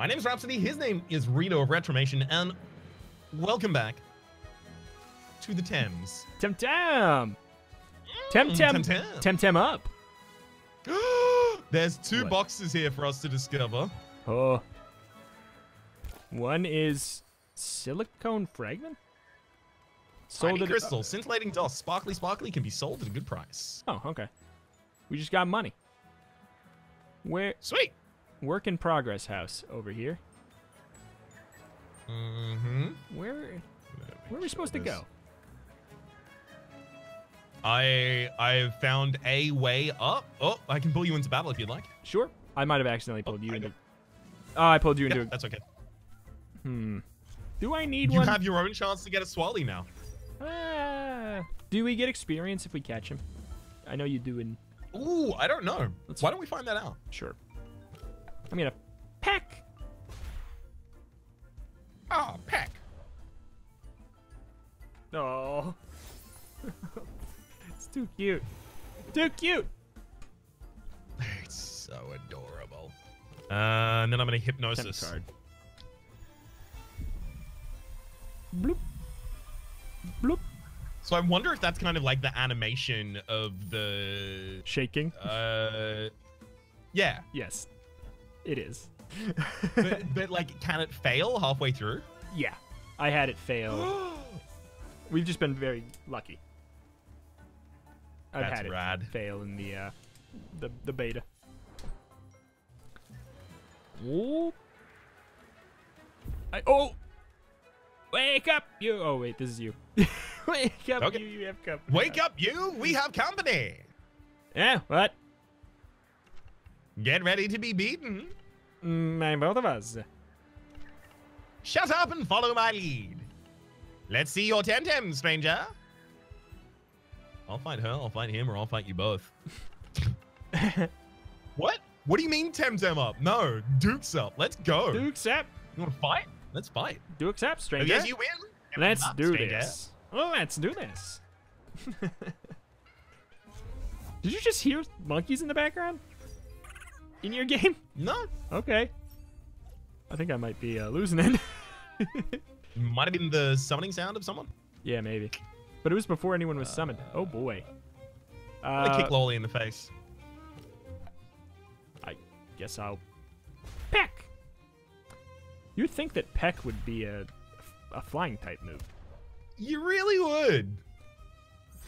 My name's Rhapsody, his name is Rito of Retromation, and welcome back to the Thames. Temtem! Temtem up! There's two boxes here for us to discover. Oh. One is Silicone Fragment? Solar Crystal, Scintillating dust, sparkly, can be sold at a good price. Oh, okay. We just got money. Where? Sweet! Work in progress house over here. Where are we supposed to go? I found a way up. Oh, I can pull you into battle if you'd like. Sure. I might have accidentally pulled you into. Oh, I pulled you into. That's okay. Hmm. Do I need one? You have your own chance to get a Swali now. Do we get experience if we catch him? I know you do in. Ooh, I don't know. Why don't we find that out? Sure. I'm gonna pack. Oh, pack. No. Oh. It's too cute. Too cute. It's so adorable. And then I'm gonna hypnosis. Card. Bloop. Bloop. So I wonder if that's kind of like the animation of the shaking. Yeah. Yes. It is. but like, can it fail halfway through? Yeah, I had it fail. We've just been very lucky. I've had it fail in the beta. Ooh. Oh, wake up, you! Oh wait, this is you. Wake up, okay. You have company. Wake up, you! We have company. Yeah. What? Get ready to be beaten. Both of us. Shut up and follow my lead. Let's see your Temtem, stranger. I'll fight her, I'll fight him, or I'll fight you both. What? What do you mean Temtem up? No, Duke's up. Let's go. Duke's up. You want to fight? Let's fight. Duke's up, stranger. Yes, you win. Let's do this. Let's do this. Did you just hear monkeys in the background? In your game? No. Okay. I think I might be losing it. Might have been the summoning sound of someone. Yeah, maybe. But it was before anyone was summoned. Oh, boy. I'm going to kick Loalie in the face. I guess I'll... Peck! You'd think that Peck would be a flying type move. You really would.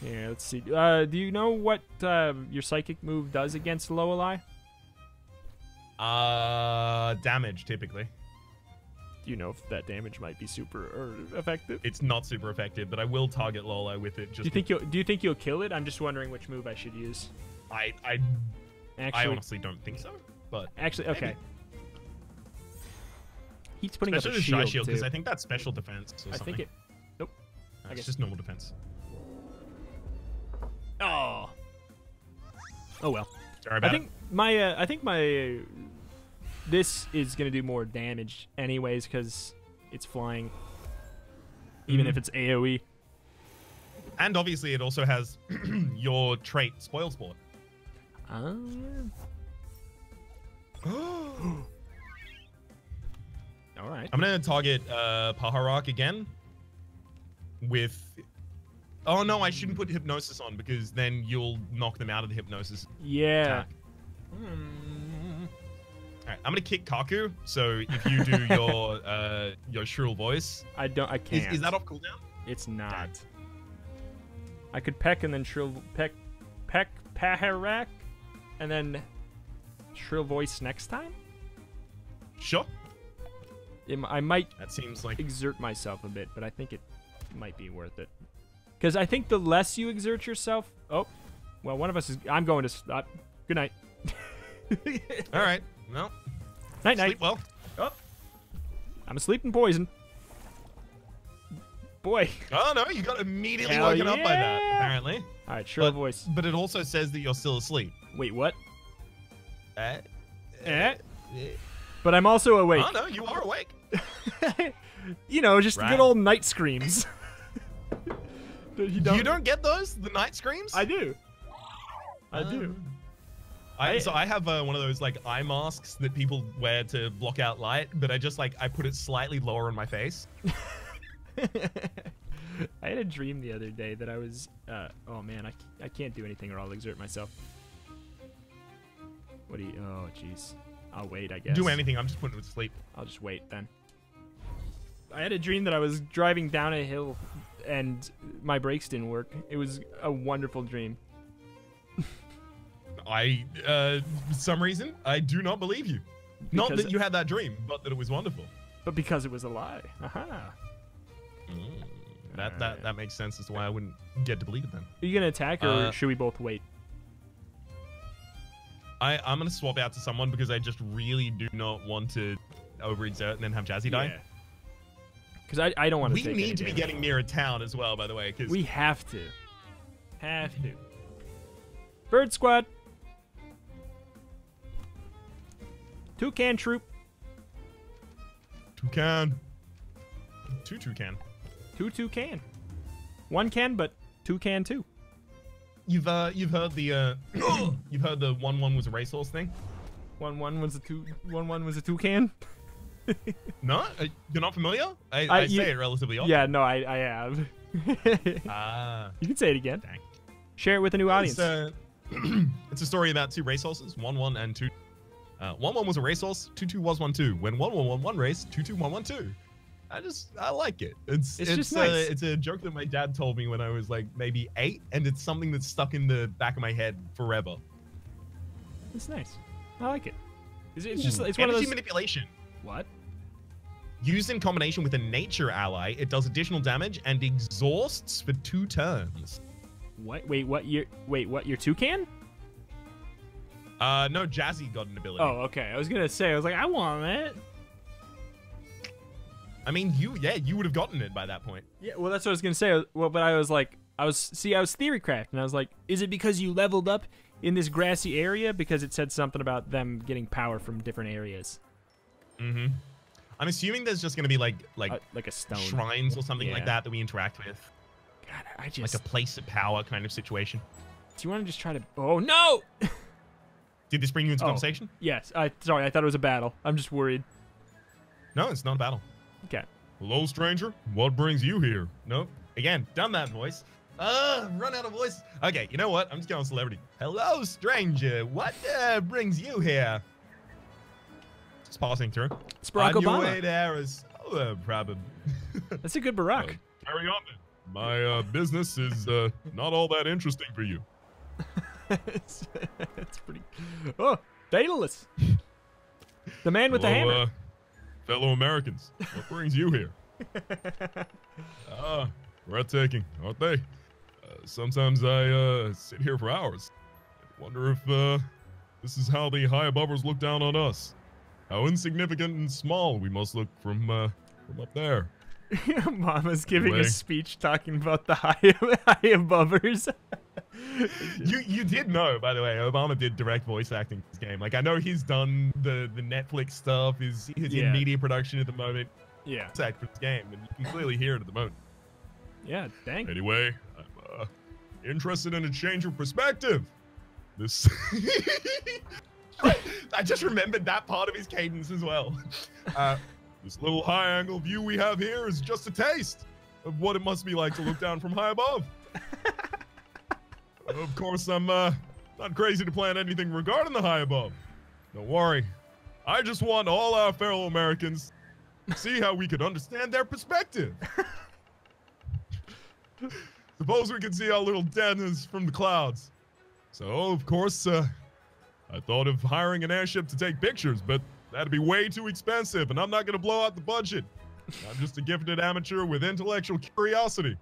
Yeah, let's see. Do you know what your psychic move does against Loalie? Damage typically. Do you know if that damage might be super or effective? It's not super effective, but I will target Lola with it. Just do you think you'll kill it? I'm just wondering which move I should use. I honestly don't think so. But actually, okay. Maybe. He's putting up a shield because I think that's special defense. Or something. Nope. I guess it's just normal defense. Oh. Oh well. Sorry about it. This is gonna do more damage anyways because it's flying. Even if it's AOE. And obviously, it also has your trait Spoilsport. Oh yeah. All right. I'm gonna target Paharac again. With, oh no, I shouldn't put hypnosis on because then you'll knock them out of the hypnosis. Yeah. Attack. Alright, I'm gonna kick Kaku, so if you do your shrill voice. I can't. Is that off cooldown? It's not. I could peck and then peck Paharac and then shrill voice next time? Sure. I might exert myself a bit, but I think it might be worth it. Because I think the less you exert yourself, well, one of us is, I'm going to stop. Good night. All right. Well. Night, night. Sleep well. Oh. I'm asleep and poisoned. Boy. Oh no! You got immediately woken up by that. Apparently. All right. Sure voice. But it also says that you're still asleep. Wait, what? But I'm also awake. Oh no! You are awake. You know, just the good old night screams. You don't get those? The night screams? I do. I do. So I have one of those like eye masks that people wear to block out light, but I just like I put it slightly lower on my face. I had a dream the other day that I was, oh man, I can't do anything or I'll exert myself. What do you, oh jeez. I'll wait, I guess. Do anything, I'm just putting it to sleep. I'll just wait then. I had a dream that I was driving down a hill and my brakes didn't work. It was a wonderful dream. For some reason, I do not believe you. Because not that you had that dream, but that it was wonderful. But because it was a lie. Aha. Mm. That makes sense as to why I wouldn't get to believe it then. Are you going to attack or should we both wait? I'm going to swap out to someone because I just really do not want to overexert and then have Jazzy die. Because I don't want to take any damage. We need to be getting near a town as well, by the way. Cause we have to. Have to. Bird squad. Toucan troop. Toucan. Two toucan. Two toucan. One can, but two can too. You've heard the you've heard the 1-1 was a racehorse thing. 1-1 was a 2-1 was a toucan. No, you're not familiar. I say it relatively often. Yeah, no, I have. Ah, you can say it again. Dang. Share it with a new audience. It's a story about two racehorses, 1-1 and 2. 1-1 was a racehorse. 2-2 was 1-2. When 1-1 won one race, 2-2 won 1-2. I like it. It's just nice. It's a joke that my dad told me when I was like maybe 8, and it's something that's stuck in the back of my head forever. It's nice. I like it. It's just it's one of those manipulation. What? Used in combination with a nature ally, it does additional damage and exhausts for 2 turns. What? Wait, what? Your toucan? No, Jazzy got an ability. Oh, okay. I was gonna say, I was like, I want it. I mean, you would have gotten it by that point. Yeah, well, that's what I was gonna say. Well, but I was like, I was theorycraft, and I was like, is it because you leveled up in this grassy area? Because it said something about them getting power from different areas. Mm-hmm. I'm assuming there's just gonna be like a stone shrines or something like that we interact with. God, I just like a place of power kind of situation. Do you want to just try to? Oh no! Did this bring you into conversation? Yes. Sorry, I thought it was a battle. I'm just worried. No, it's not a battle. Okay. Hello, stranger. What brings you here? Nope. Again, done that voice. Run out of voice. Okay, you know what? I'm just going celebrity. Hello, stranger. What brings you here? Just passing through. It's Barack Obama. On your way to Arissola, probably. That's a good Barack. Carry on then. My business is not all that interesting for you. That's pretty. Oh, Daedalus. The man with the hammer. Fellow Americans, what brings you here? Breathtaking, aren't they? Sometimes I sit here for hours. I wonder if this is how the high abovers look down on us. How insignificant and small we must look from up there. Mama's giving a speech talking about the high abovers. You did know, by the way, Obama did direct voice acting in this game. Like, I know he's done the Netflix stuff. He's in media production at the moment. Yeah. Voice act for this game, and you can clearly hear it at the moment. Yeah, dang. Anyway, I'm interested in a change of perspective. This... I just remembered that part of his cadence as well. This little high-angle view we have here is just a taste of what it must be like to look down from high above. Of course, I'm not crazy to plan anything regarding the high above. Don't worry. I just want all our fellow Americans to see how we could understand their perspective. Suppose we could see our little denizens from the clouds. So, of course, I thought of hiring an airship to take pictures, but that'd be way too expensive, and I'm not going to blow out the budget. I'm just a gifted amateur with intellectual curiosity.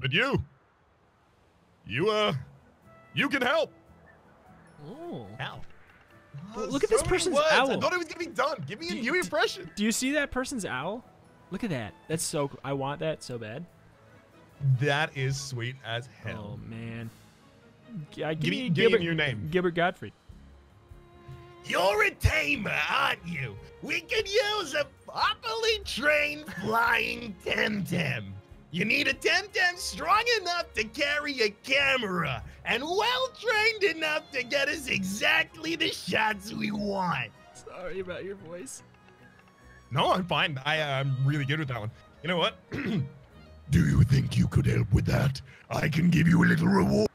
But you can help. Oh, how? Look at this person's owl. I thought it was gonna be done. Give me a new impression. Do you see that person's owl? Look at that. That's so cool. I want that so bad. That is sweet as hell. Oh man. Give me your name. Gilbert Gottfried. You're a tamer, aren't you? We could use a properly trained flying Temtem. You need a Temtem strong enough to carry a camera and well-trained enough to get us exactly the shots we want. Sorry about your voice. No, I'm fine. I'm really good with that one. You know what? Do you think you could help with that? I can give you a little reward.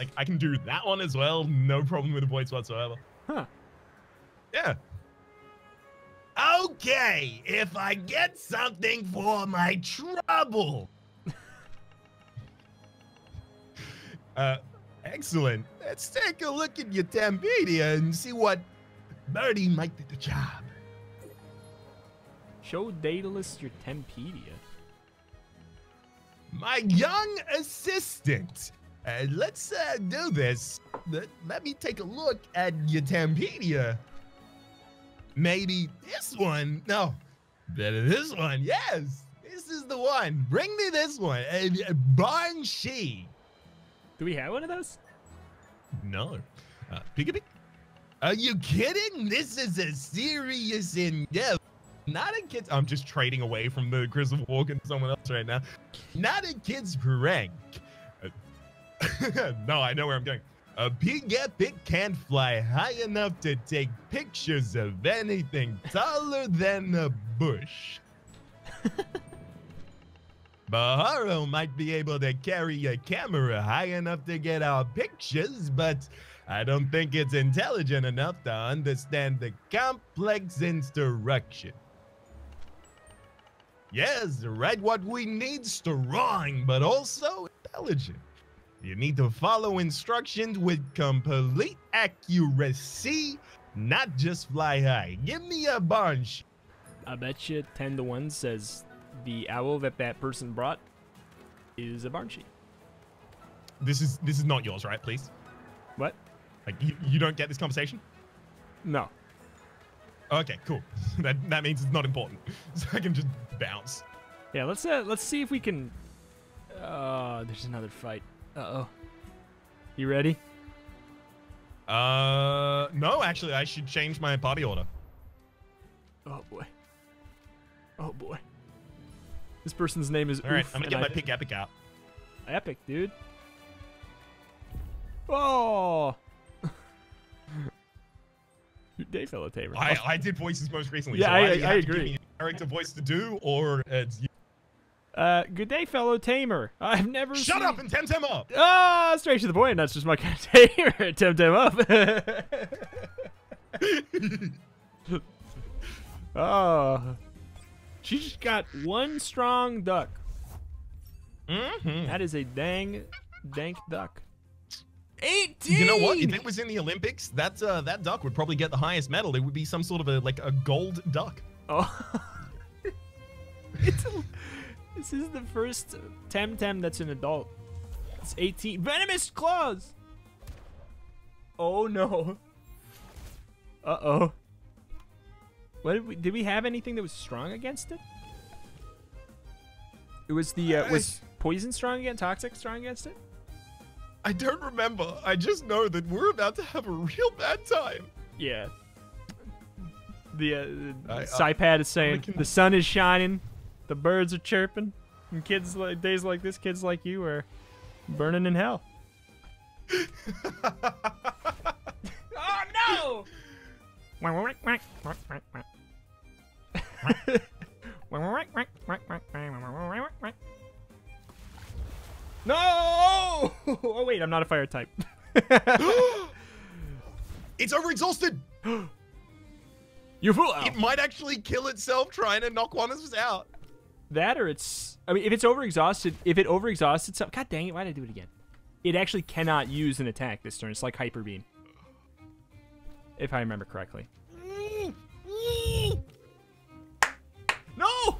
Like, I can do that one as well. No problem with the voice whatsoever. Huh. Yeah. Okay, if I get something for my trouble. Excellent. Let's take a look at your Tempedia and see what birdie might do the job. Show Daedalus your Tempedia. My young assistant. Let's do this. Let me take a look at your Tempedia. Maybe this one. No, better this one. Yes, this is the one. Bring me this one. Banshee. Do we have one of those? No. Pigepic? Are you kidding? This is a serious endeavor. Not a kid's. I'm just trading away from the Chris Walken to someone else right now. Not a kid's prank. No, I know where I'm going. A Pigepic can't fly high enough to take pictures of anything taller than a bush. Baharo might be able to carry a camera high enough to get our pictures, but I don't think it's intelligent enough to understand the complex instruction. Yes, right, what we need is strong, but also intelligent. You need to follow instructions with complete accuracy, not just fly high. Give me a bunch. I bet you 10-to-1 says the owl that person brought is a Banshee. This is not yours, right? Please. What? Like you don't get this conversation? No. Okay, cool. That means it's not important. So I can just bounce. Yeah, let's see if we can. There's another fight. Uh-oh. You ready? No, actually, I should change my party order. Oh, boy. Oh, boy. This person's name is... All right, I'm going to get my Pigepic out. Epic, dude. Oh! Your Dayfellow Tabor. I did voices most recently. Yeah, so I agree. Give me a character voice to do, or it's... good day, fellow tamer. I've never shut up and Temtem up. Ah, straight to the point. That's just my kind of tamer. Temtem up. Oh, she just got one strong duck. Mm-hmm. That is a dank duck. 18. You know what? If it was in the Olympics, that duck would probably get the highest medal. It would be some sort of a gold duck. Oh, it's. This is the first Temtem that's an adult. It's 18. Venomous claws! Oh no. Uh-oh. What did we have anything that was strong against it? It was the was poison strong against toxic strong against it? I don't remember. I just know that we're about to have a real bad time. Yeah. The Saipat is saying the sun is shining. The birds are chirping, and kids like days like this, kids like you are burning in hell. Oh no! No! Oh wait, I'm not a fire type. It's overexhausted. You fool! It might actually kill itself trying to knock one of us out. That or it's... I mean, if it's overexhausted... If it overexhausted something... God dang it, why did I do it again? It actually cannot use an attack this turn. It's like Hyper Beam. If I remember correctly. No! No!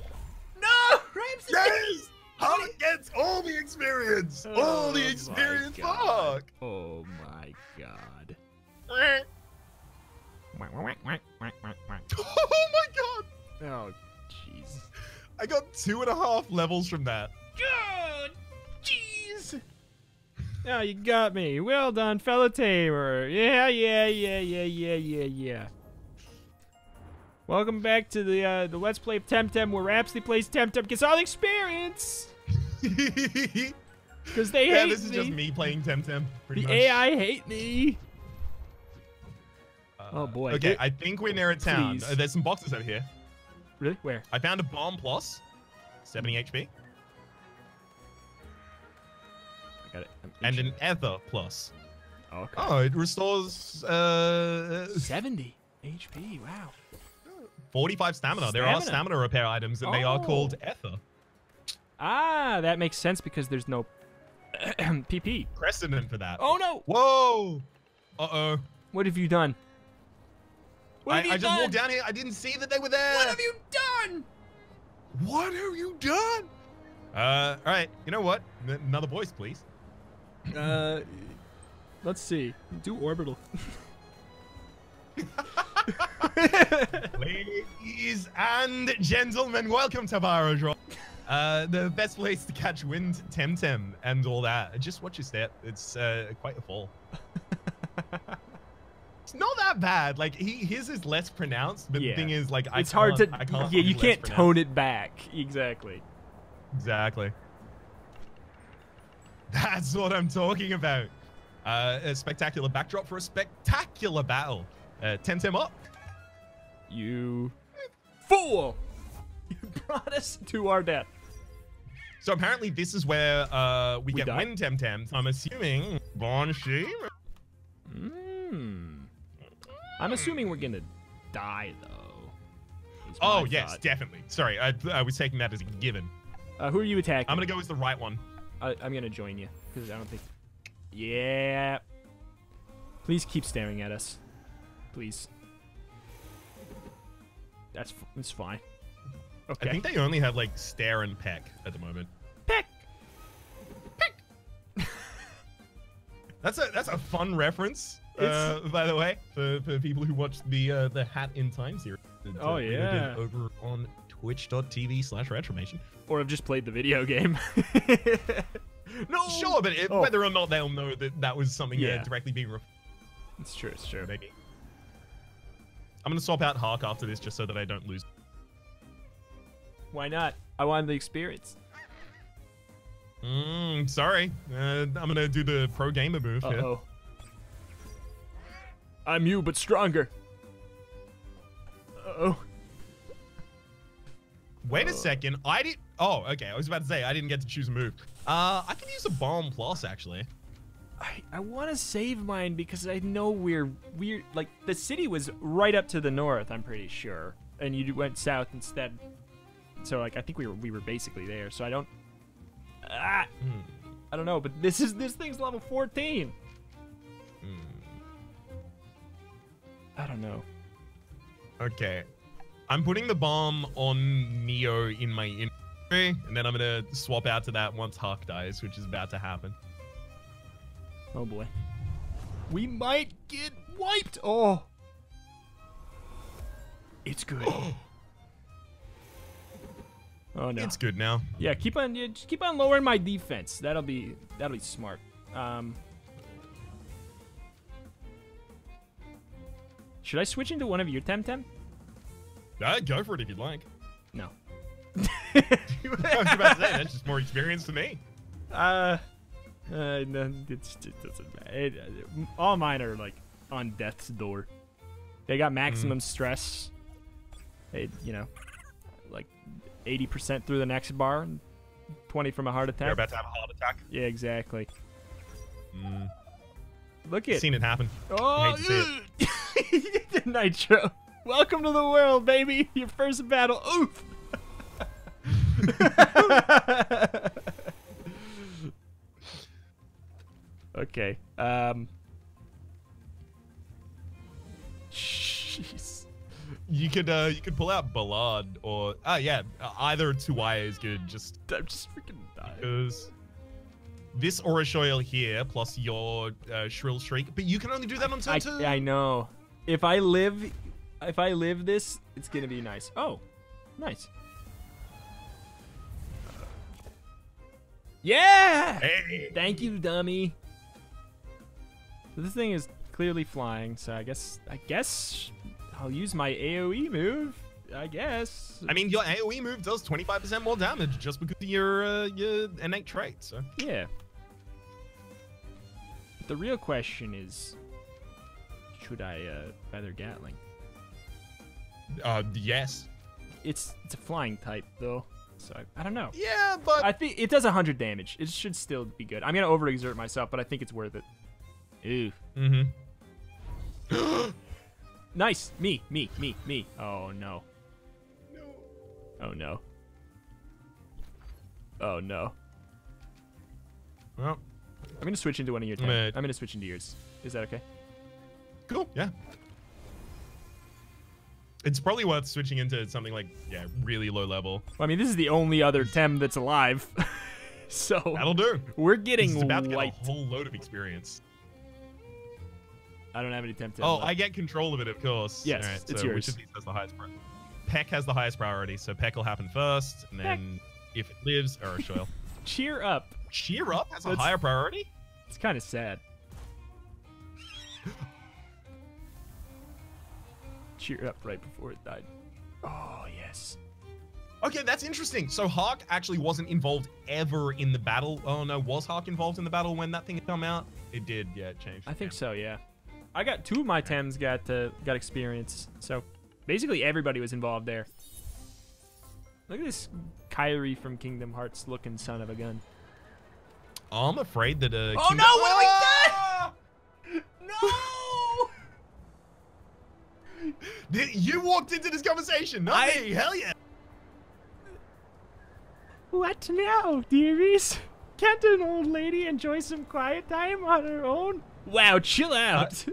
Ramsey! Yes! How it gets all the experience! Oh, all the experience! Fuck! Oh my god. Oh my god! Oh, jeez. I got 2.5 levels from that. God, jeez. Oh, you got me. Well done, fellow tamer. Yeah. Welcome back to the Let's Play of Temtem, where Rhapsody plays Temtem gets all the experience. Because they hate me. This is just me playing Temtem. Pretty much. AI hate me. Oh boy. Okay, I think we're near a town. There's some boxes over here. Really? Where? I found a bomb plus 70 HP. I got it. And an ether plus. Oh, okay. Oh, it restores 70 HP. Wow. 45 stamina. There are stamina repair items, and they are called ether. Ah, that makes sense because there's no PP. Precedent for that. Oh no! Whoa! Uh-oh. What have you done? I just walked down here. I didn't see that they were there. What have you done? What have you done? All right. You know what? Another voice, please. Let's see. Do orbital. Ladies and gentlemen, welcome to Baharo. The best place to catch wind, Temtem, and all that. Just watch your step. It's quite a fall. It's not that bad. Like his is less pronounced, but the thing is, like, I can't. Yeah, you can't tone it back. Exactly. Exactly. That's what I'm talking about. A spectacular backdrop for a spectacular battle. Temtem up. You fool! You brought us to our death. So apparently this is where we get Wind Temtem. So I'm assuming Banshee. I'm assuming we're gonna die though. Oh yes, definitely. Sorry, I was taking that as a given. Who are you attacking? I'm gonna go with the right one. I'm gonna join you because I don't think. Yeah. Please keep staring at us. Please. That's fine. Okay. I think they only have like stare and peck at the moment. Peck. Peck. that's a fun reference, by the way, for people who watched the Hat in Time series. Oh yeah. Over on twitch.tv/retromation. Or have just played the video game. No. Sure, but whether or not they'll know that was something directly being. It's true. It's true. Maybe. I'm gonna swap out Hark after this just so that I don't lose. Why not? I want the experience. Sorry. I'm gonna do the pro gamer move. Uh-oh. I'm you, but stronger. Uh-oh. Wait a second. Oh, okay. I was about to say, I didn't get to choose a move. I could use a bomb plus, actually. I want to save mine because I know we're like the city was right up to the north, I'm pretty sure, and you went south instead. So like I think we were basically there. So I don't I don't know, but this thing's level 14. I don't know. Okay, I'm putting the bomb on Neo in my inventory, and then I'm gonna swap out to that once Hawk dies, which is about to happen. Oh boy. We might get wiped. Oh. It's good. Oh no. It's good now. Yeah, just keep on lowering my defense. That'll be smart. Should I switch into one of your Temtem? Go for it if you'd like. No. I was about to say, that's just more experience to me. No, it doesn't matter. All mine are like on death's door. They got maximum stress. You know, like 80% through the next bar, 20 from a heart attack. You're about to have a heart attack. Yeah, exactly. Look at. Seen it happen. Oh, it. Nitro. Welcome to the world, baby. Your first battle. Oof. Okay. Jeez. You could pull out Ballad or either Tuwaya is good. I'm just freaking dying. Because this Orashoil here plus your Shrill Shriek, but you can only do that on turn 2. I know. If I live this, it's gonna be nice. Oh, nice. Yeah. Hey. Thank you, dummy. This thing is clearly flying, so I guess I'll use my AoE move, I guess. I mean, your AoE move does 25% more damage just because of your innate trait, so. Yeah. But the real question is, should I Feather Gatling? Yes. It's a flying type, though. So, I don't know. Yeah, but... I think it does 100 damage. It should still be good. I'm going to overexert myself, but I think it's worth it. Ew. Mm-hmm. Nice. Me. Oh, no. No. Oh, no. Oh, no. Well. I'm going to switch into one of your... I'm going to switch into yours. Is that okay? Cool. Yeah. It's probably worth switching into something like, yeah, really low level. Well, I mean, this is the only other Tem that's alive. So that'll do. We're getting about to get a whole load of experience. I don't have any Temtem. Oh, left. I get control of it, of course. Yes, right, it's so yours. Which of these has the highest priority? Peck has the highest priority, so Peck will happen first, and then if it lives, Orashoil. Cheer up. Cheer up has a higher priority? It's kind of sad. Cheer up right before it died. Oh, yes. Okay, that's interesting. So Hark actually wasn't involved ever in the battle. Oh, no. Was Hark involved in the battle when that thing had come out? It did. Yeah, it changed. I think so, yeah. I got two of my Tems got experience. So basically everybody was involved there. Look at this Kairi from Kingdom Hearts looking son of a gun. Oh, I'm afraid that... oh, no! Oh! Willie dead! No! You walked into this conversation, not me. Hell yeah. What now, dearies? Can't an old lady enjoy some quiet time on her own? Wow, chill out.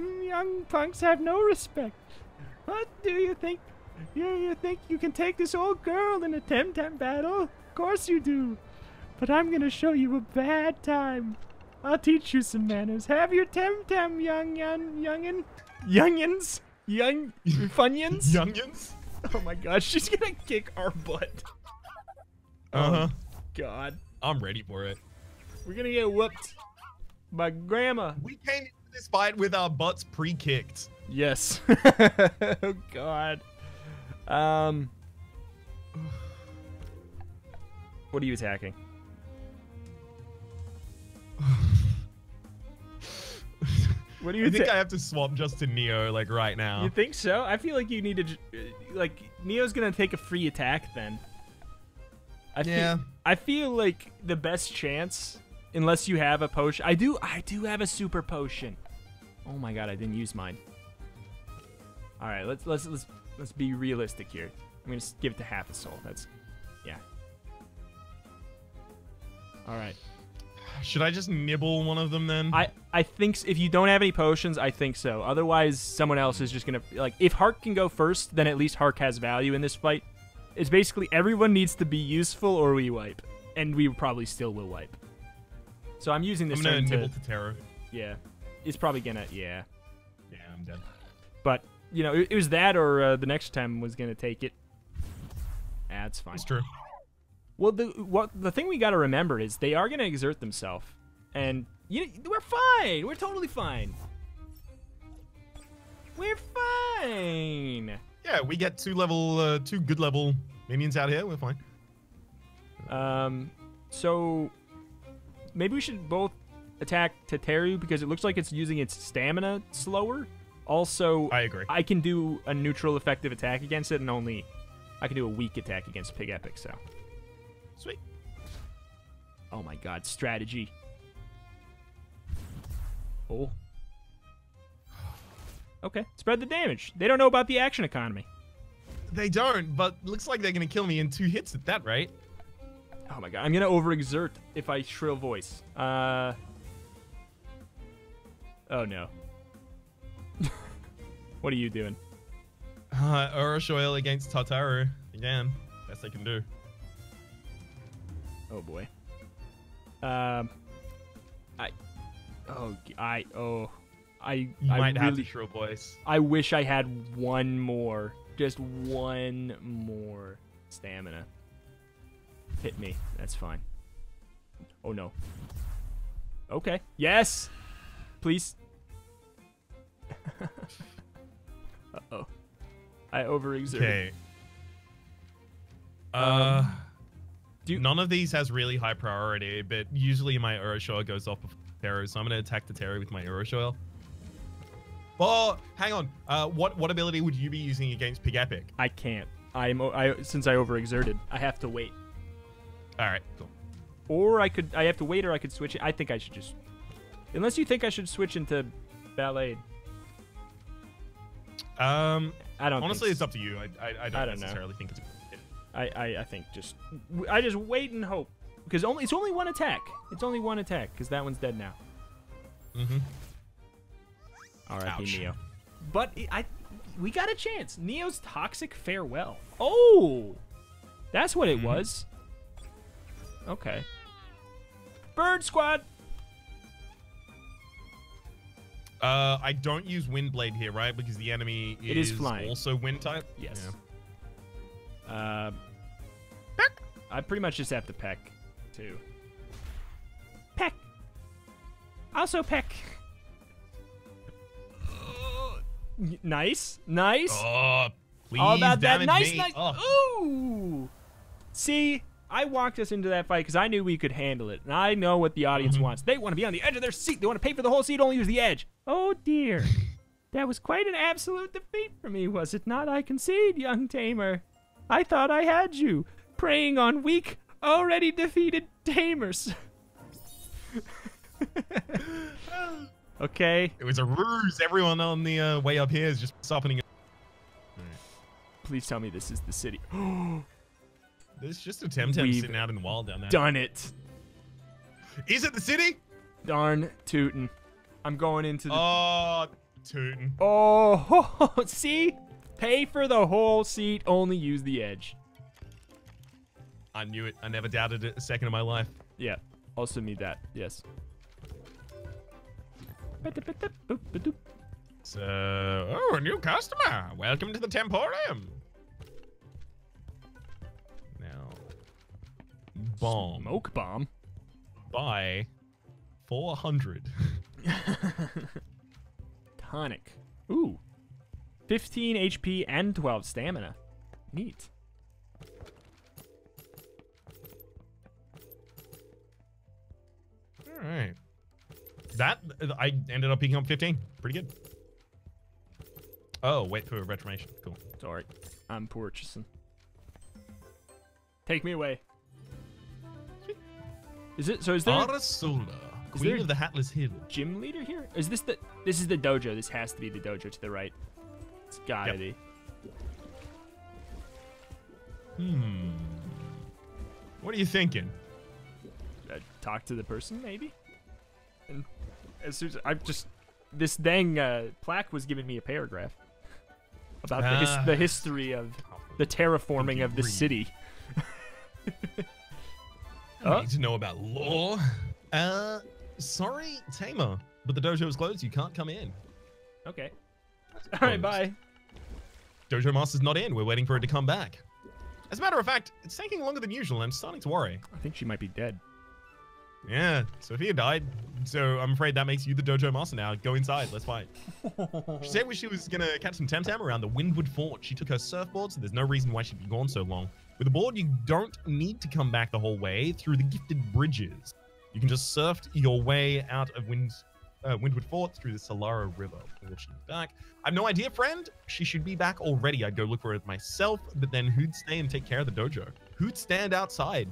Young punks have no respect. What do you think? You think you can take this old girl in a Temtem battle? Of course you do. But I'm gonna show you a bad time. I'll teach you some manners. Have your Temtem, funyuns. Youngins? Oh my gosh, she's gonna kick our butt. Uh-huh. Oh God. I'm ready for it. We're gonna get whooped by grandma. We came into this fight with our butts pre-kicked. Yes. Oh God. What are you attacking? What do you think? I have to swap just to Neo, like right now. You think so? I feel like you need to, like, Neo's gonna take a free attack then. I feel like the best chance, unless you have a potion. I do have a super potion. Oh my God, I didn't use mine. All right, let's be realistic here. I'm gonna give it to half a soul. That's, yeah. All right. Should I just nibble one of them then? I think if you don't have any potions, I think so. Otherwise, someone else is just going to... Like, if Hark can go first, then at least Hark has value in this fight. It's basically everyone needs to be useful or we wipe. And we probably still will wipe. So I'm using this... I'm going to nibble to Tateru. Yeah. It's probably going to... Yeah. Yeah, I'm dead. But, you know, it was that or the next time was going to take it. That's fine. It's true. Well, the thing we got to remember is they are going to exert themselves, and we're fine. We're totally fine. We're fine. Yeah, we get two good level minions out here. We're fine. So maybe we should both attack Tateru because it looks like it's using its stamina slower. Also, I agree. I can do a neutral effective attack against it, and only I can do a weak attack against Pigepic. So. Sweet. Oh my God, strategy. Oh. Okay, spread the damage. They don't know about the action economy. They don't, but looks like they're gonna kill me in 2 hits at that rate. Oh my God, I'm gonna overexert if I shrill voice. Oh no. What are you doing? Orashoil against Tateru again. Best I can do. Oh boy. I might really have to shrill voice. I wish I had one more, just one more stamina. Hit me. That's fine. Oh no. Okay. Yes. Please. Uh-oh. I overexerted. Okay. None of these has really high priority, but usually my Orashoil goes off before Tateru, so I'm going to attack Tateru with my Orashoil. Oh, hang on. What ability would you be using against Pigepic? I can't. Since I overexerted, I have to wait. All right, cool. Or I have to wait, or I could switch it. I think I should just... Unless you think I should switch into Ballet. I don't. Honestly, it's up to you. I don't necessarily think it's... I just wait and hope, because it's only one attack. It's only one attack, because that one's dead now. Mm-hmm. All right, Neo. But we got a chance. Neo's toxic farewell. Oh, that's what it was. Okay. Bird squad. I don't use wind blade here, right? Because the enemy is flying. Also wind type. Yes. Yeah. I pretty much just have to peck, too. Peck. Also peck. Nice, nice. Oh, please. All about that. Nice, me. Nice. Oh. Ooh. See, I walked us into that fight because I knew we could handle it, and I know what the audience wants. They want to be on the edge of their seat. They want to pay for the whole seat. Only use the edge. Oh dear. That was quite an absolute defeat for me, was it not? I concede, young tamer. I thought I had you, preying on weak, already defeated tamers. Okay. It was a ruse. Everyone on the way up here is just softening. Please tell me this is the city. There's just a Temtem sitting out in the wild down there. Done it. Is it the city? Darn tootin'. I'm going into the... Oh, tootin'. Oh, see? Pay for the whole seat, only use the edge. I knew it. I never doubted it a second of my life. Yeah. Also need that. Yes. So, oh, a new customer. Welcome to the Temporium. Now, bomb. Smoke bomb. Buy 400. Tonic. Ooh. 15 HP and 12 stamina. Neat. All right. That, I ended up picking up 15. Pretty good. Oh, wait for a retromation. Cool. Sorry. I'm purchasing. Take me away. Is it, so is there... Arissola, Queen of the Hatless Hill. Gym leader here? Is this the... This is the dojo. This has to be the dojo to the right. It's gotta be. Hmm. What are you thinking? Talk to the person, maybe? And as soon as I've just... This dang plaque was giving me a paragraph about the history of the terraforming of the city. I need to know about lore. Sorry, Tamer, but the dojo is closed. You can't come in. Okay. All right, bye. Dojo Master's not in. We're waiting for it to come back. As a matter of fact, it's taking longer than usual. I'm starting to worry. I think she might be dead. Yeah, Sophia died. So I'm afraid that makes you the Dojo Master now. Go inside. Let's fight. She said she was going to catch some Temtem around the Windward Fort. She took her surfboard, so there's no reason why she'd be gone so long. With a board, you don't need to come back the whole way through the Gifted Bridges. You can just surf your way out of Windward Fort through the Solara River. She's back. I've no idea, friend. She should be back already. I'd go look for it myself, but then who'd stay and take care of the dojo? Who'd stand outside?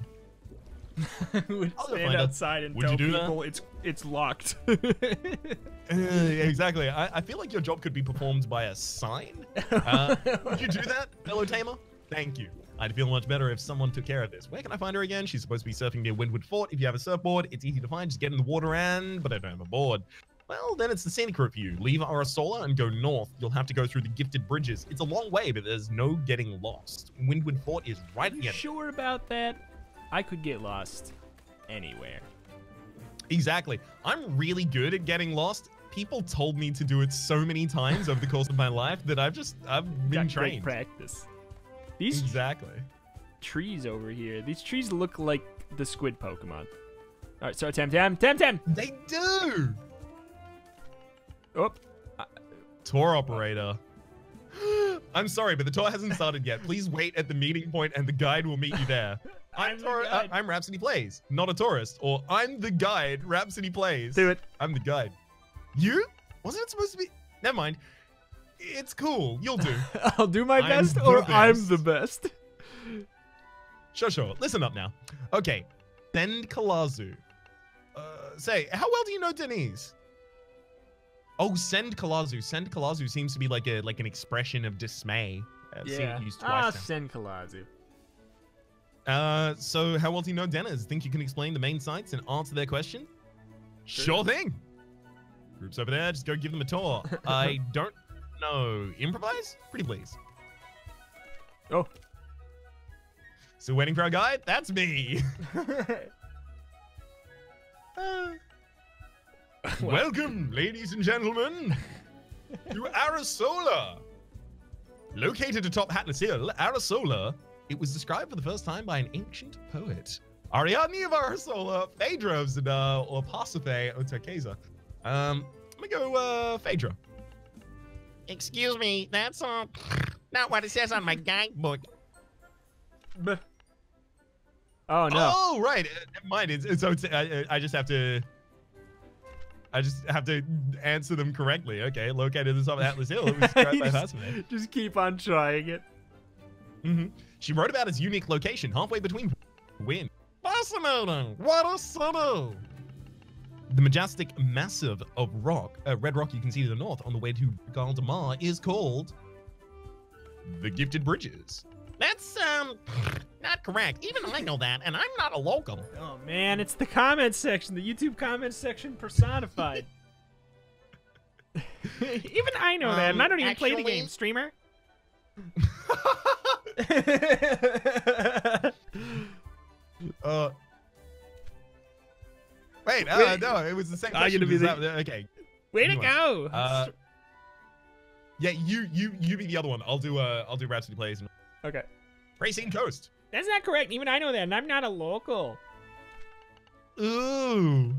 Who'd stand outside and tell people it's locked? Exactly. I feel like your job could be performed by a sign. Would you do that, fellow tamer? Thank you. I'd feel much better if someone took care of this. Where can I find her again? She's supposed to be surfing near Windward Fort. If you have a surfboard, it's easy to find. Just get in the water and... But I don't have a board. Well, then it's the scenic route for you. Leave Arissola and go north. You'll have to go through the Gifted Bridges. It's a long way, but there's no getting lost. Windward Fort is right again. Are you sure about that? I could get lost anywhere. Exactly. I'm really good at getting lost. People told me to do it so many times over the course of my life that I've been trained. Great practice. These trees over here. These trees look like the squid Pokemon. All right, so Temtem. They do. Oh, Tour operator. I'm sorry, but the tour hasn't started yet. Please wait at the meeting point and the guide will meet you there. I'm Rhapsody Plays, not a tourist. Or I'm the guide, Rhapsody Plays. Do it. I'm the guide. You? Wasn't it supposed to be? Never mind. It's cool. You'll do. I'll do my best or I'm the best. Sure. Listen up now. Okay. Bend Kalazu. Say, how well do you know Denise? Oh, send Kalazu. Send Kalazu seems to be like a an expression of dismay. I've seen it used twice now. Send Kalazu. So how well do you know Dennis? Think you can explain the main sites and answer their question? Sure thing. Group's over there. Just go give them a tour. I don't know. Improvise? Pretty please. Oh. So waiting for our guide? That's me. Welcome, ladies and gentlemen, to Arissola. Located atop Hatless Hill, Arissola, it was described for the first time by an ancient poet. Ariadne of Arissola, Phaedra of Zadar, or Pasiphae of Turquesa. I'm gonna go, Phaedra. Excuse me, that's not what it says on my guidebook. Bleh. Oh, no. Oh, right. Never mind. I just have to... answer them correctly. Okay, located atop Hatless Hill. It was described by Pasiphae. Just keep on trying it. Mm-hmm. She wrote about its unique location, halfway between wind. Fascinating! What a city! The majestic massive of rock, red rock you can see to the north on the way to Galdemar is called the Gifted Bridges. That's not correct. Even I know that, and I'm not a locum. Oh man, it's the comment section, the YouTube comment section personified. Even I know that, and I don't even play the game, streamer. Wait, no, it was the second question. Okay. Way to go! Yeah, you be the other one. I'll do Rhapsody Plays. Okay. Racing Coast. That's not correct. Even I know that, and I'm not a local. Ooh.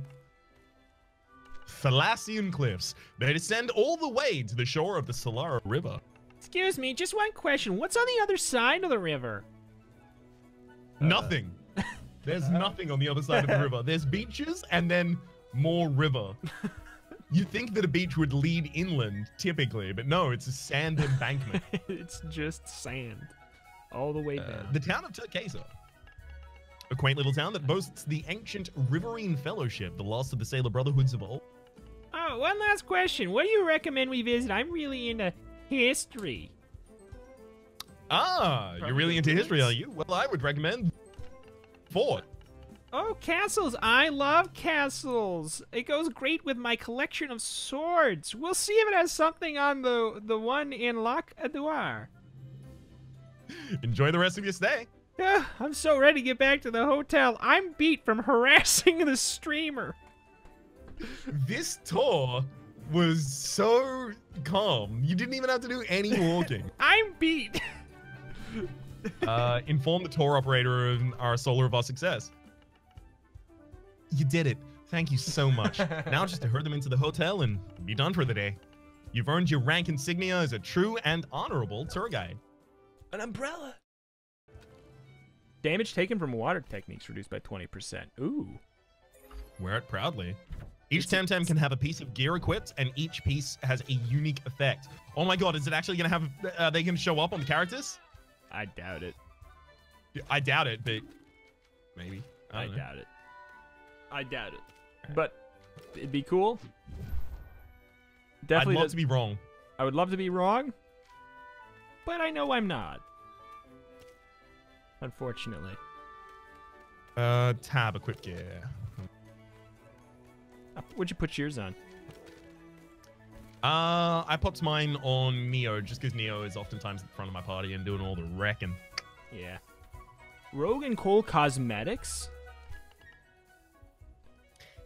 Thalassian Cliffs. They descend all the way to the shore of the Solara River. Excuse me, just one question. What's on the other side of the river? Nothing. There's nothing on the other side of the river. There's beaches and then more river. You'd think that a beach would lead inland, typically, but no, it's a sand embankment. It's just sand. All the way down. The town of Turquesa. A quaint little town that boasts the ancient riverine fellowship, the last of the sailor brotherhoods of old. Oh, one last question. What do you recommend we visit? I'm really into history. Ah, probably you're really into history, are you? Well, I would recommend Fort. Oh, castles. I love castles. It goes great with my collection of swords. We'll see if it has something on the one in Lac Aduar. Enjoy the rest of your stay. Yeah, I'm so ready to get back to the hotel. I'm beat from harassing the streamer. This tour was so calm. You didn't even have to do any walking. I'm beat. Inform the tour operator and Arissola of our success. You did it. Thank you so much. Now just to herd them into the hotel and be done for the day. You've earned your rank insignia as a true and honorable tour guide. An umbrella. Damage taken from water techniques reduced by 20%. Ooh. Wear it proudly. Each Temtem can have a piece of gear equipped, and each piece has a unique effect. Oh my god, is it actually going to have... they can show up on the characters? I doubt it. I doubt it, but... Maybe. I doubt it. I doubt it. Right. But it'd be cool. Definitely. I'd love to be wrong. I would love to be wrong, but I know I'm not. Unfortunately. Tab equip gear. What'd you put yours on? I popped mine on Neo, just because Neo is oftentimes at the front of my party and doing all the wrecking. Yeah. Rogue and Cole Cosmetics?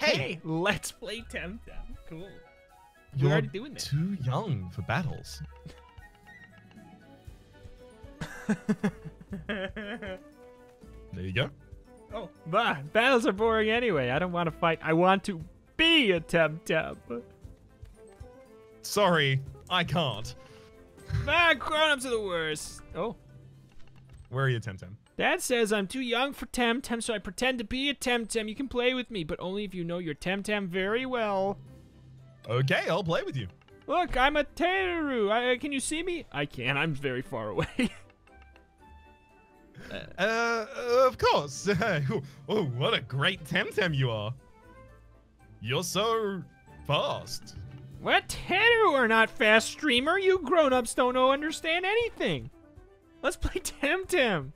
Hey, let's play Temtem. Cool. You're already doing this. Too young for battles. There you go. Oh, bah, battles are boring anyway. I don't want to fight. I want to be a Temtem. Sorry, I can't. Bad grown-ups are the worst. Oh. Where are you, Temtem? Dad says I'm too young for Temtem, so I pretend to be a Temtem. You can play with me, but only if you know your Temtem very well. Okay, I'll play with you. Look, I'm a Tateru. Can you see me? I can. I'm very far away. Of course. Oh, what a great Temtem you are. You're so fast. What? Tateru are not fast, streamer. You grown-ups don't understand anything. Let's play Temtem.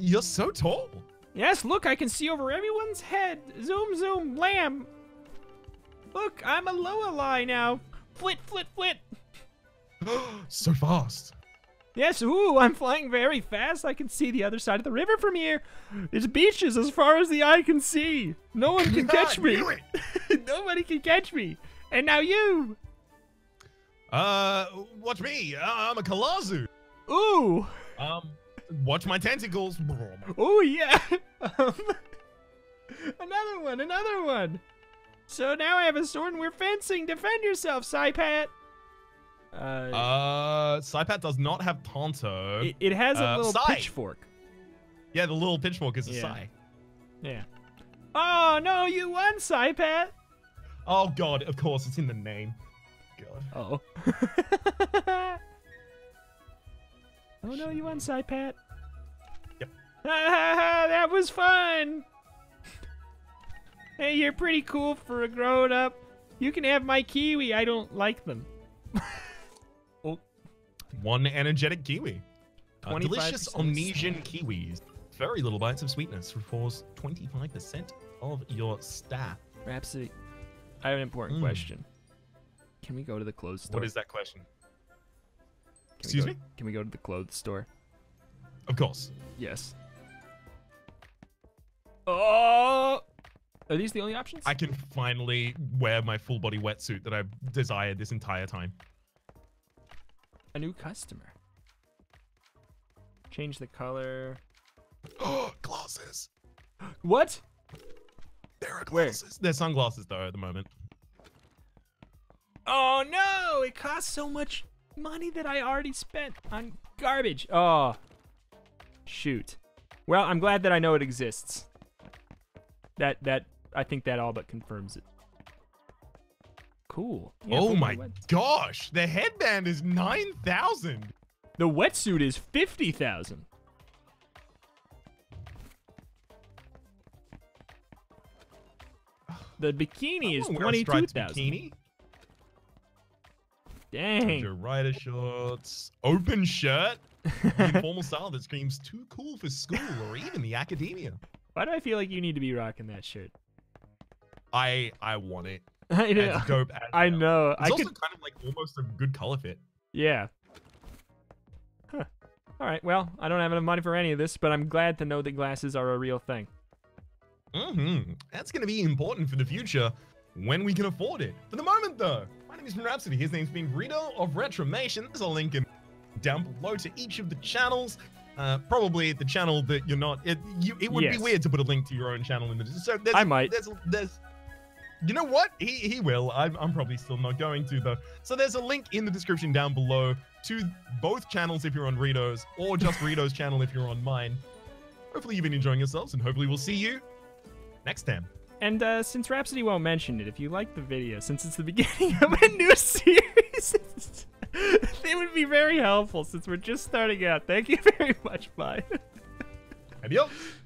You're so tall. Yes, look, I can see over everyone's head. Zoom, zoom, lamb. Look, I'm a Loalie now. Flit, flit, flit. So fast. Yes, ooh, I'm flying very fast. I can see the other side of the river from here. There's beaches as far as the eye can see. No one can catch me. Nobody can catch me. And now you. Watch me. I'm a Kalazu. Ooh. Watch my tentacles. Ooh, yeah. Another one, another one. So now I have a sword and we're fencing. Defend yourself, Saipat. Saipat does not have Tonto. It has a little pitchfork. Yeah, the little pitchfork is a Sai. Yeah. Oh, no, you won, Saipat. Oh, God, of course, it's in the name. God. Oh. Oh, no, you won, Saipat. Yep. That was fun. Hey, you're pretty cool for a grown-up. You can have my kiwi. I don't like them. Oh. One energetic kiwi. Delicious Omnesian kiwis. Very little bites of sweetness. Restores 25% of your stat. Rhapsody, I have an important question. Can we go to the clothes store? What is that question? Excuse me? Can we go to the clothes store? Of course. Yes. Oh! Are these the only options? I can finally wear my full body wetsuit that I've desired this entire time. A new customer. Change the color. Oh, glasses. What? There are glasses. They're sunglasses though at the moment. Oh no, it costs so much money that I already spent on garbage. Oh, shoot. Well, I'm glad that I know it exists. That I think that all but confirms it. Cool. Yeah, oh my gosh, the headband is 9,000. The wetsuit is 50,000. The bikini is 22,000. Dang. Your rider shorts, open shirt, informal style that screams too cool for school or even the academia. Why do I feel like you need to be rocking that shirt? I want it. I know. As dope as I know. It's also kind of like almost a good color fit. Yeah. Huh. All right. Well, I don't have enough money for any of this, but I'm glad to know that glasses are a real thing. Mm-hmm. That's going to be important for the future when we can afford it. For the moment, though, my name is Rhapsody. His name's been Rito of Retromation. There's a link in down below to each of the channels. Probably the channel that you're not. It would be weird to put a link to your own channel in the. So I might. There's you know what? He will. I'm probably still not going to though. So there's a link in the description down below to both channels if you're on Rito's, or just Rito's channel if you're on mine. Hopefully you've been enjoying yourselves, and hopefully we'll see you next time. And since Rhapsody won't mention it, if you like the video, since it's the beginning of a new series. They would be very helpful since we're just starting out. Thank you very much. Bye. Adios.